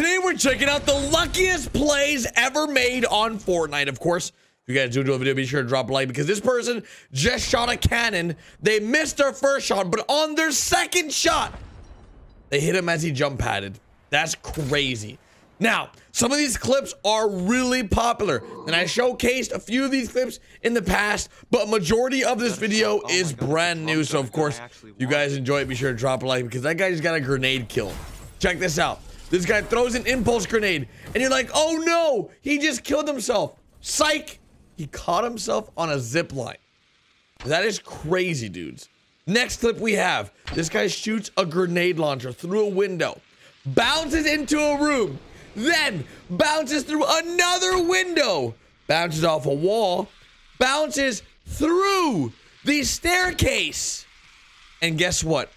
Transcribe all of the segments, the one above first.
Today we're checking out the luckiest plays ever made on Fortnite. Of course, if you guys do enjoy the video, be sure to drop a like, because this person just shot a cannon. They missed their first shot, but on their second shot, they hit him as he jump padded. That's crazy. Now, some of these clips are really popular, and I showcased a few of these clips in the past, but majority of this video is brand new. So of course, if you guys enjoy it, be sure to drop a like, because that guy just got a grenade kill. Check this out. This guy throws an impulse grenade, and you're like, oh no, he just killed himself. Psych, he caught himself on a zip line. That is crazy, dudes. Next clip we have, this guy shoots a grenade launcher through a window, bounces into a room, then bounces through another window, bounces off a wall, bounces through the staircase, and guess what?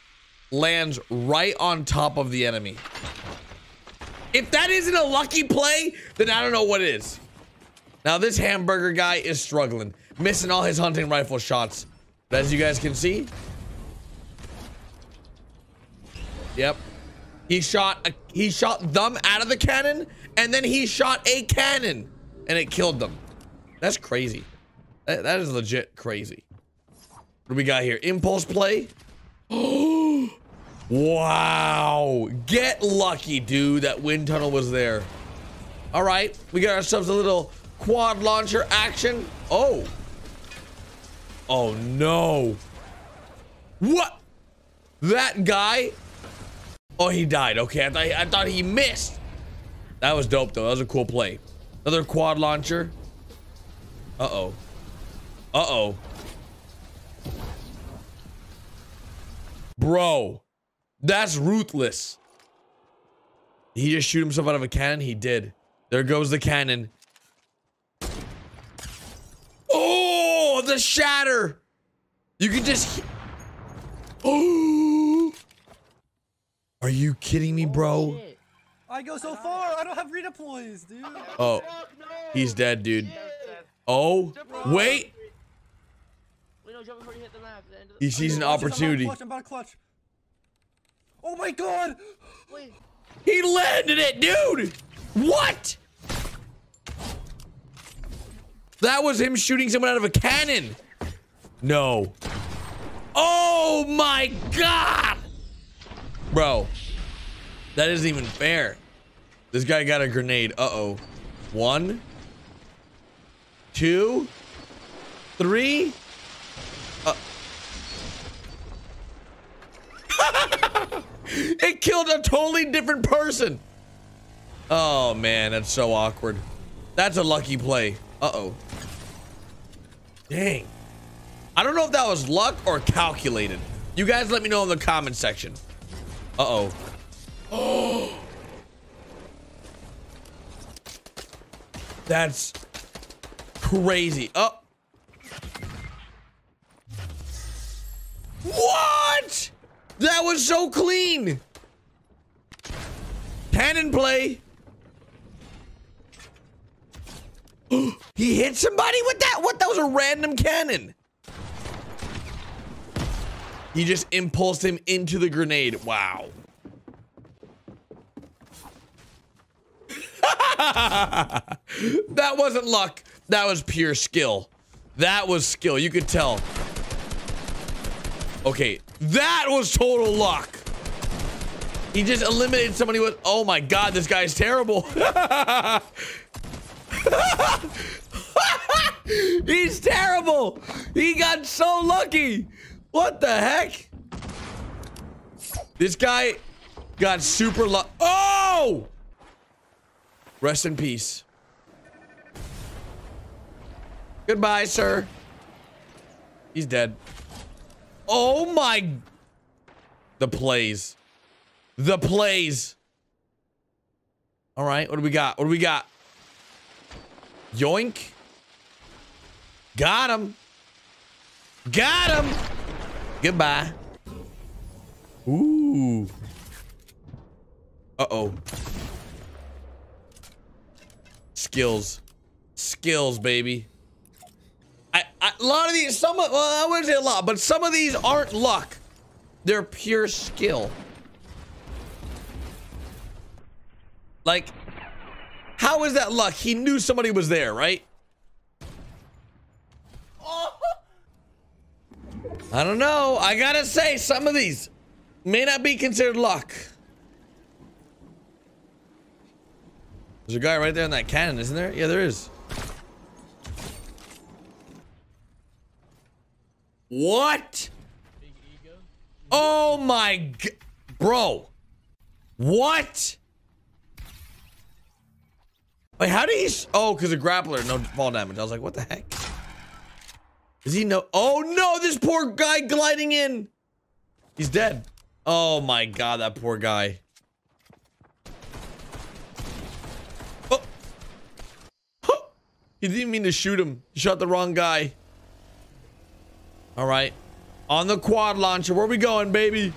Lands right on top of the enemy. If that isn't a lucky play, then I don't know what is. Now, this hamburger guy is struggling, missing all his hunting rifle shots. But as you guys can see, yep, he shot them out of the cannon, and then he shot a cannon, and it killed them. That's crazy. That is legit crazy. What do we got here? Impulse play. Oh. Wow, get lucky, dude. That wind tunnel was there. All right, we got ourselves a little quad launcher action. Oh no, what? That guy, oh, he died. Okay, I thought he missed. That was dope though. That was a cool play. Another quad launcher. Uh-oh bro, that's ruthless. He just shoot himself out of a cannon? He did. There goes the cannon. Oh, the shatter. You can just... Oh. Are you kidding me, bro? I go so far. I don't have redeploys, dude. Oh, he's dead, dude. Oh, wait. He sees an opportunity. I'm about to clutch. Oh my god! Wait. He landed it, dude! What? That was him shooting someone out of a cannon. No. Oh my god! Bro, that isn't even fair. This guy got a grenade. Uh-oh. 1, 2, 3. It killed a totally different person. Oh man, that's so awkward. That's a lucky play. Uh-oh. Dang. I don't know if that was luck or calculated. You guys let me know in the comment section. Uh-oh. Oh. That's crazy. Oh. What? That was so clean. Cannon play. He hit somebody with that? What? That was a random cannon. He just impulsed him into the grenade. Wow. That wasn't luck. That was pure skill. That was skill. You could tell. Okay, that was total luck. He just eliminated somebody with... Oh my god, this guy's terrible. He's terrible. He got so lucky. What the heck? This guy got super lucky. Oh! Rest in peace. Goodbye, sir. He's dead. Oh my, the plays. All right, what do we got? Yoink. Got him. Goodbye. Ooh. Uh-oh. Skills, baby. A lot of these, well, I wouldn't say a lot, but some of these aren't luck. They're pure skill. Like, how is that luck? He knew somebody was there, right? Oh. I don't know. I gotta say, some of these may not be considered luck. There's a guy right there in that cannon, isn't there? Yeah, there is. What? Oh my god. Bro. What? Wait, how did he... Oh, because a grappler. No fall damage. I was like, what the heck? Does he know? Oh no, this poor guy gliding in. He's dead. Oh my god, that poor guy. Oh. Huh. He didn't mean to shoot him. He shot the wrong guy. All right. On the quad launcher. Where are we going, baby?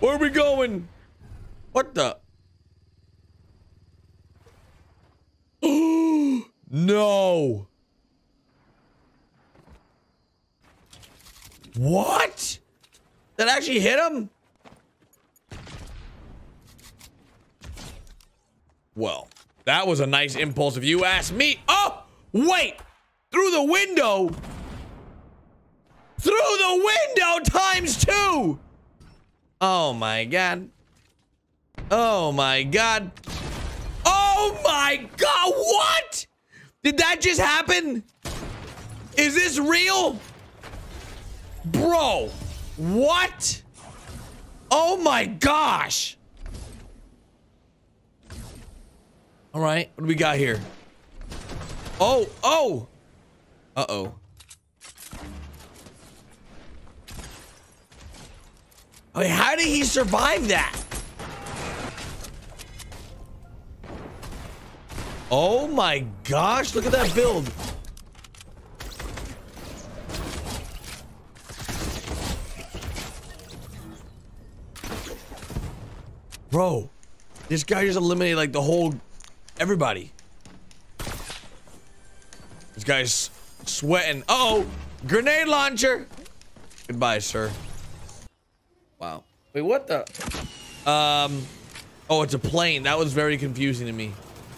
Where are we going? What the? No. What? That actually hit him? Well, that was a nice impulse if you ask me. Oh, wait. Through the window. Through the window ×2. Oh my god. Oh my god. Oh my god. What? Did that just happen? Is this real? Bro, what? Oh my gosh. All right, what do we got here? Oh, oh. Uh-oh. Wait, how did he survive that? Oh my gosh, look at that build. Bro, this guy just eliminated like the whole everybody. This guy's sweating. Uh-oh, grenade launcher. Goodbye, sir. Wow. Wait, what the? Oh, it's a plane. That was very confusing to me.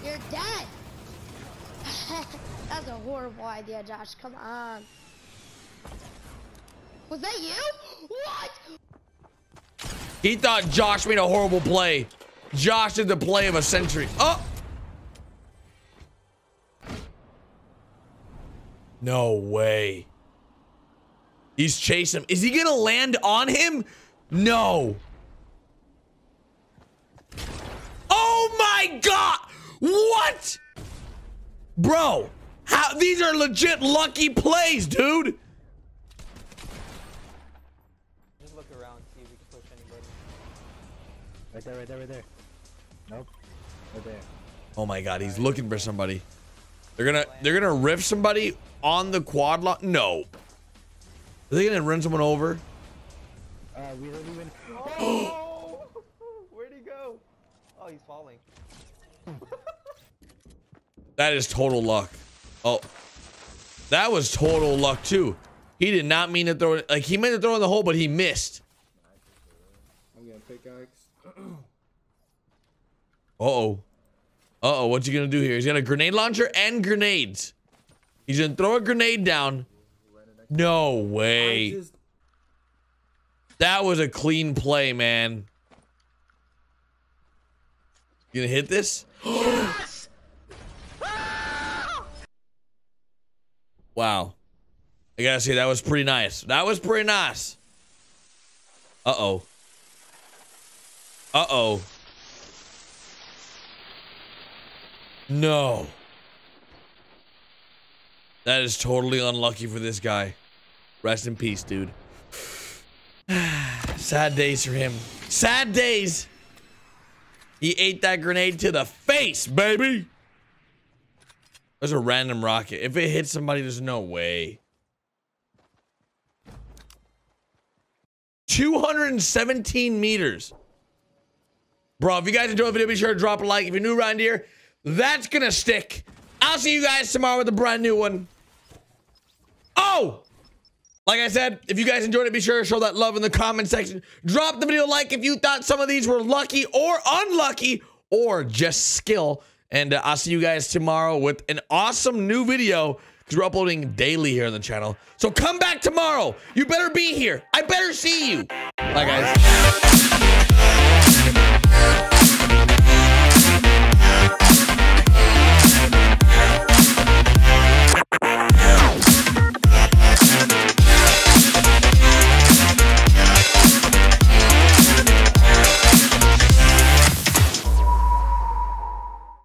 You're dead. That's a horrible idea, Josh. Come on. Was that you? What? He thought Josh made a horrible play. Josh did the play of a century. Oh! No way. He's chasing him. Is he gonna land on him? No. Oh my god! What? Bro, how? These are legit lucky plays, dude. Right there, right there, right there. Nope. Right there. Oh my god, he's looking for somebody. They're gonna rift somebody on the quad lot. No. Are they gonna run someone over? We don't even. Oh! Where'd he go? Oh, he's falling. That is total luck. Oh. That was total luck too. He did not mean to throw it. Like, he meant to throw in the hole, but he missed. I'm gonna pickaxe. Uh-oh. Uh-oh, what's he gonna do here? He's got a grenade launcher and grenades. He's gonna throw a grenade down. No way. That was a clean play, man. You gonna hit this? Yes! Wow. I gotta say, that was pretty nice. That was pretty nice. Uh-oh. Uh-oh. No. That is totally unlucky for this guy. Rest in peace, dude. Sad days for him. Sad days. He ate that grenade to the face, baby. There's a random rocket. If it hits somebody, there's no way. 217 meters. Bro, if you guys enjoyed the video, be sure to drop a like. If you're new around here, that's gonna stick. I'll see you guys tomorrow with a brand new one. Oh! Like I said, if you guys enjoyed it, be sure to show that love in the comment section. Drop the video a like if you thought some of these were lucky or unlucky. or just skill. And I'll see you guys tomorrow with an awesome new video, because we're uploading daily here on the channel. So come back tomorrow. You better be here. I better see you. Bye, guys.